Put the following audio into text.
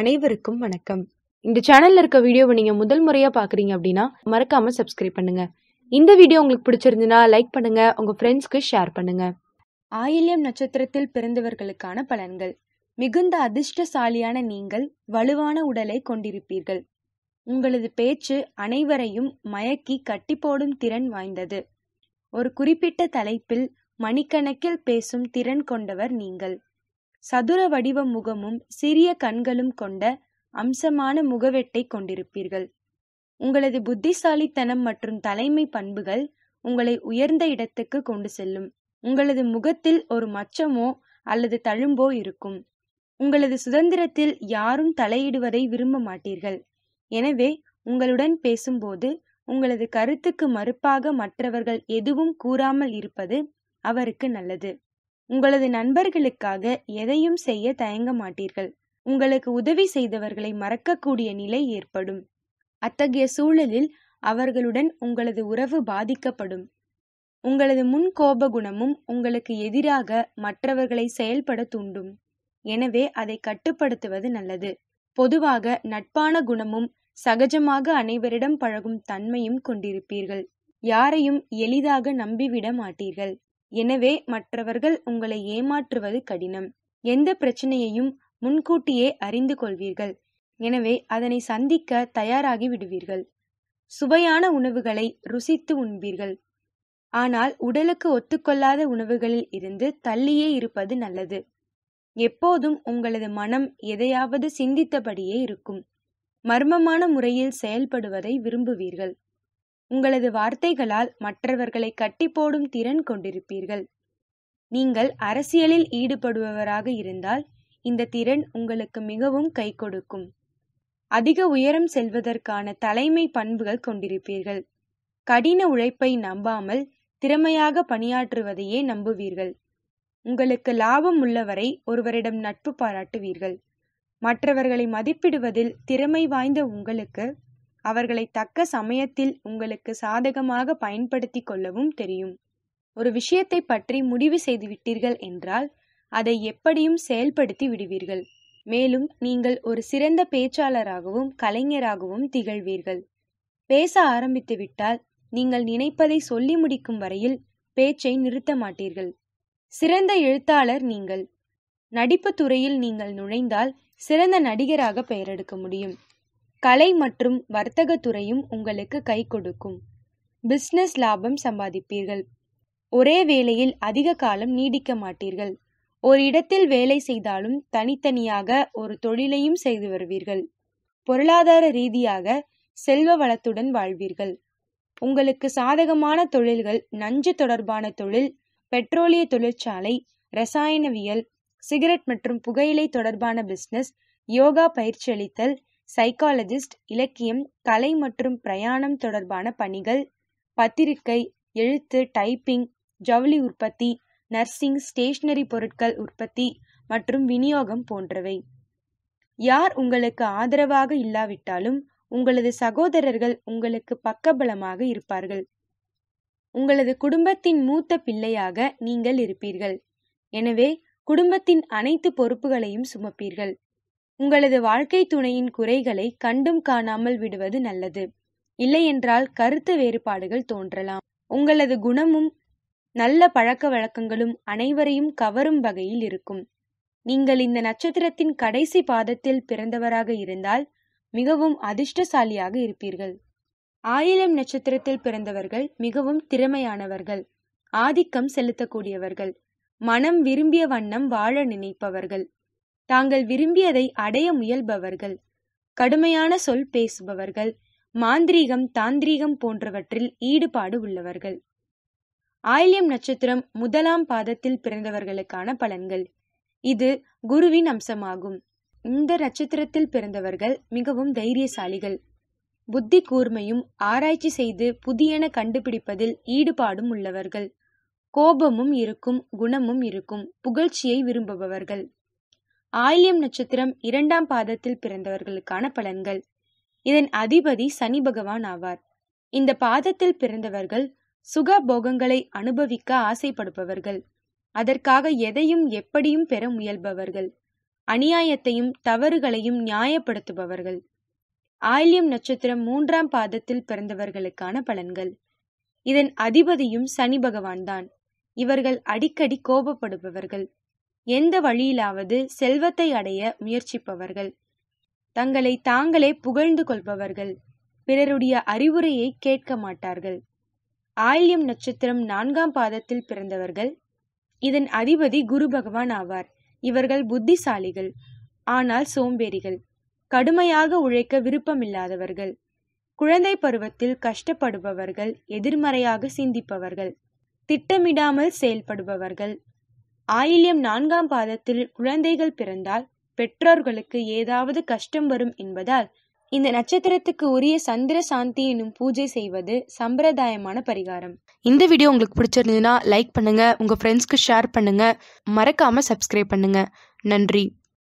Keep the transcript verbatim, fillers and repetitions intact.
அனைவருக்கும் வணக்கம். இந்த சேனல்ல இருக்க வீடியோவை நீங்க முதல் முறையா பாக்குறீங்க அப்படின்னா மறக்காம சப்ஸ்கிரைப் பண்ணுங்க. இந்த வீடியோ உங்களுக்கு பிடிச்சிருந்துன்னா லைக் பண்ணுங்க, உங்க ஃப்ரெண்ட்ஸ்க்கு ஷேர் பண்ணுங்க. ஆயில்யம் நட்சத்திரத்தில் பிறந்தவர்களுக்கான பலன்கள். மிகுந்த அதிர்ஷ்டசாலியான நீங்கள் வலுவான உடலை கொண்டிருப்பீர்கள். உங்களது பேச்சு அனைவரையும் மயக்கி கட்டி போடும் திறன் வாய்ந்தது. ஒரு குறிப்பிட்ட தலைப்பில் மணிக்கணக்கில் பேசும் திறன் கொண்டவர் நீங்கள். சதுர வடிவ முகமும் சிறிய கண்களும் கொண்ட அம்சமான முகவெட்டை கொண்டிருப்பீர்கள். உங்களது புத்திசாலித்தனம் மற்றும் தலைமை பண்புகள் உங்களை உயர்ந்த இடத்துக்கு கொண்டு செல்லும். உங்களது முகத்தில் ஒரு மச்சமோ அல்லது தழும்போ இருக்கும். உங்களது சுதந்திரத்தில் யாரும் தலையிடுவதை விரும்ப மாட்டீர்கள். எனவே உங்களுடன் பேசும்போது உங்களது கருத்துக்கு மறுப்பாக மற்றவர்கள் எதுவும் கூறாமல் இருப்பது அவருக்கு நல்லது. உங்களது நண்பர்களுக்காக எதையும் செய்ய தயங்க மாட்டீர்கள். உங்களுக்கு உதவி செய்தவர்களை மறக்கக்கூடிய நிலை ஏற்படும். அத்தகைய சூழலில் அவர்களுடன் உங்களது உறவு பாதிக்கப்படும். உங்களது முன் கோப குணமும் உங்களுக்கு எதிராக மற்றவர்களை செயல்பட தூண்டும். எனவே அதை கட்டுப்படுத்துவது நல்லது. பொதுவாக நட்பான குணமும் சகஜமாக அனைவரிடம் பழகும் தன்மையும் கொண்டிருப்பீர்கள். யாரையும் எளிதாக நம்பிவிட மாட்டீர்கள். எனவே மற்றவர்கள் உங்களை ஏமாற்றுவது கடினம். எந்த பிரச்சனையையும் முன்கூட்டியே அறிந்து கொள்வீர்கள். எனவே அதனை சந்திக்க தயாராகி விடுவீர்கள். சுவையான உணவுகளை ருசித்து உண்பீர்கள். ஆனால் உடலுக்கு ஒத்துக்கொள்ளாத உணவுகளில் இருந்து தள்ளியே இருப்பது நல்லது. எப்போதும் உங்களது மனம் எதையாவது சிந்தித்தபடியே இருக்கும். மர்மமான முறையில் செயல்படுவதை விரும்புவீர்கள். உங்களது வார்த்தைகளால் மற்றவர்களை கட்டி போடும் திறன் கொண்டிருப்பீர்கள். நீங்கள் அரசியலில் ஈடுபடுபவராக இருந்தால் இந்த திறன் உங்களுக்கு மிகவும் கை கொடுக்கும். அதிக உயரம் செல்வதற்கான தலைமை பண்புகள் கொண்டிருப்பீர்கள். கடின உழைப்பை நம்பாமல் திறமையாக பணியாற்றுவதையே நம்புவீர்கள். உங்களுக்கு லாபம் உள்ளவரை ஒருவரிடம் நட்பு பாராட்டுவீர்கள். மற்றவர்களை மதிப்பிடுவதில் திறமை வாய்ந்த உங்களுக்கு அவர்களை தக்க சமயத்தில் உங்களுக்கு சாதகமாக பயன்படுத்தி கொள்ளவும் தெரியும். ஒரு விஷயத்தை பற்றி முடிவு செய்து விட்டீர்கள் என்றால் அதை எப்படியும் செயல்படுத்தி விடுவீர்கள். மேலும் நீங்கள் ஒரு சிறந்த பேச்சாளராகவும் கலைஞராகவும் திகழ்வீர்கள். பேச ஆரம்பித்து விட்டால் நீங்கள் நினைப்பதை சொல்லி முடிக்கும் வரையில் பேச்சை நிறுத்த மாட்டீர்கள். சிறந்த எழுத்தாளர் நீங்கள். நடிப்பு துறையில் நீங்கள் நுழைந்தால் சிறந்த நடிகராக பெயரெடுக்க முடியும். கலை மற்றும் வர்த்தக துறையும் உங்களுக்கு கை கொடுக்கும். பிஸ்னஸ் லாபம் சம்பாதிப்பீர்கள். ஒரே வேலையில் அதிக காலம் நீடிக்க மாட்டீர்கள். ஒரு இடத்தில் வேலை செய்தாலும் தனித்தனியாக ஒரு தொழிலையும் செய்து வருவீர்கள். பொருளாதார ரீதியாக செல்வ வளத்துடன் வாழ்வீர்கள். உங்களுக்கு சாதகமான தொழில்கள் நஞ்சு தொடர்பான தொழில், பெட்ரோலிய தொழிற்சாலை, இரசாயனவியல், சிகரெட் மற்றும் புகையிலை தொடர்பான பிஸ்னஸ், யோகா பயிற்சி அளித்தல், சைக்காலஜிஸ்ட், இலக்கியம், கலை மற்றும் பிரயாணம் தொடர்பான பணிகள், பத்திரிகை, எழுத்து, டைப்பிங், ஜவுளி உற்பத்தி, நர்சிங், ஸ்டேஷனரி பொருட்கள் உற்பத்தி மற்றும் விநியோகம் போன்றவை. யார் உங்களுக்கு ஆதரவாக இல்லாவிட்டாலும் உங்களது சகோதரர்கள் உங்களுக்கு பக்கபலமாக இருப்பார்கள். உங்களது குடும்பத்தின் மூத்த பிள்ளையாக நீங்கள் இருப்பீர்கள். எனவே குடும்பத்தின் அனைத்து பொறுப்புகளையும் சுமப்பீர்கள். உங்களது வாழ்க்கை துணையின் குறைகளை கண்டும் காணாமல் விடுவது நல்லது. இல்லையென்றால் கருத்து வேறுபாடுகள் தோன்றலாம். உங்களது குணமும் நல்ல பழக்க வழக்கங்களும் அனைவரையும் கவரும் வகையில் இருக்கும். நீங்கள் இந்த நட்சத்திரத்தின் கடைசி பாதத்தில் பிறந்தவராக இருந்தால் மிகவும் அதிர்ஷ்டசாலியாக இருப்பீர்கள். ஆயில்யம் நட்சத்திரத்தில் பிறந்தவர்கள் மிகவும் திறமையானவர்கள், ஆதிக்கம் செலுத்தக்கூடியவர்கள், மனம் விரும்பிய வண்ணம் வாழ நினைப்பவர்கள், தாங்கள் விரும்பியதை அடைய முயல்பவர்கள், கடுமையான சொல் பேசுபவர்கள், மாந்திரீகம் தாந்திரீகம் போன்றவற்றில் ஈடுபாடு உள்ளவர்கள். ஆயில்யம் நட்சத்திரம் முதலாம் பாதத்தில் பிறந்தவர்களுக்கான பலன்கள். இது குருவின் அம்சமாகும். இந்த நட்சத்திரத்தில் பிறந்தவர்கள் மிகவும் தைரியசாலிகள். புத்தி கூர்மையும் ஆராய்ச்சி செய்து புதியன கண்டுபிடிப்பதில் ஈடுபாடும் உள்ளவர்கள். கோபமும் இருக்கும், குணமும் இருக்கும், புகழ்ச்சியை விரும்புபவர்கள். ஆயில்யம் நட்சத்திரம் இரண்டாம் பாதத்தில் பிறந்தவர்களுக்கான பலன்கள். இதன் அதிபதி சனி பகவான் ஆவார். இந்த பாதத்தில் பிறந்தவர்கள் சுக போகங்களை அனுபவிக்க ஆசைப்படுபவர்கள். அதற்காக எதையும் எப்படியும் பெற முயல்பவர்கள். அநியாயத்தையும் தவறுகளையும் நியாயப்படுத்துபவர்கள். ஆயில்யம் நட்சத்திரம் மூன்றாம் பாதத்தில் பிறந்தவர்களுக்கான பலன்கள். இதன் அதிபதியும் சனி பகவான்தான். இவர்கள் அடிக்கடி கோபப்படுபவர்கள். எந்த வழியிலாவது செல்வத்தை அடைய முயற்சிப்பவர்கள். தங்களை தாங்களே புகழ்ந்து கொள்பவர்கள். பிறருடைய அறிவுரையை கேட்க மாட்டார்கள். ஆயில்யம் நட்சத்திரம் நான்காம் பாதத்தில் பிறந்தவர்கள். இதன் அதிபதி குரு பகவான் ஆவார். இவர்கள் புத்திசாலிகள், ஆனால் சோம்பேறிகள். கடுமையாக உழைக்க விருப்பமில்லாதவர்கள். குழந்தை பருவத்தில் கஷ்டப்படுபவர்கள். எதிர்மறையாக சிந்திப்பவர்கள். திட்டமிடாமல் செயல்படுபவர்கள். ஆயில்யம் நான்காம் பாதத்தில் குழந்தைகள் பிறந்தால் பெற்றோர்களுக்கு ஏதாவது கஷ்டம் வரும் என்பதால் இந்த நட்சத்திரத்துக்கு உரிய சந்திர சாந்தி என்னும் பூஜை செய்வது சம்பிரதாயமான பரிகாரம். இந்த வீடியோ உங்களுக்கு பிடிச்சிருந்ததுன்னா லைக் பண்ணுங்க, உங்க ஃப்ரெண்ட்ஸ்க்கு ஷேர் பண்ணுங்க, மறக்காம சப்ஸ்கிரைப் பண்ணுங்க. நன்றி.